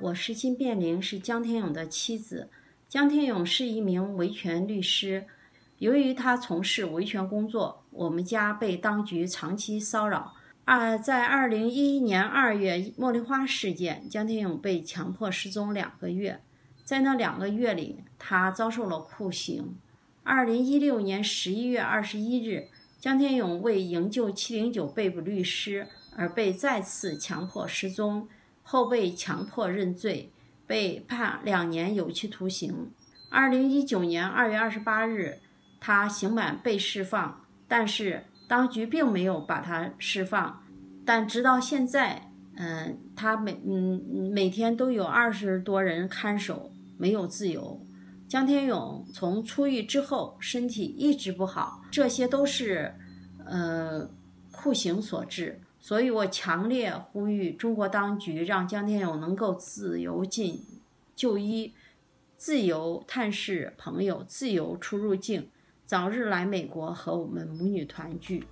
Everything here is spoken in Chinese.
我是金变玲，是江天勇的妻子。江天勇是一名维权律师，由于他从事维权工作，我们家被当局长期骚扰。在2011年2月茉莉花事件，江天勇被强迫失踪2个月，在那2个月里，他遭受了酷刑。2016年11月21日，江天勇为营救709被捕律师而被再次强迫失踪。后被强迫认罪，被判2年有期徒刑。2019年2月28日，他刑满被释放，但是当局并没有把他释放。但直到现在，他每天都有20多人看守，没有自由。江天勇从出狱之后，身体一直不好，这些都是酷刑所致。所以我强烈呼吁中国当局让江天勇能够自由进就医，自由探视朋友，自由出入境，早日来美国和我们母女团聚。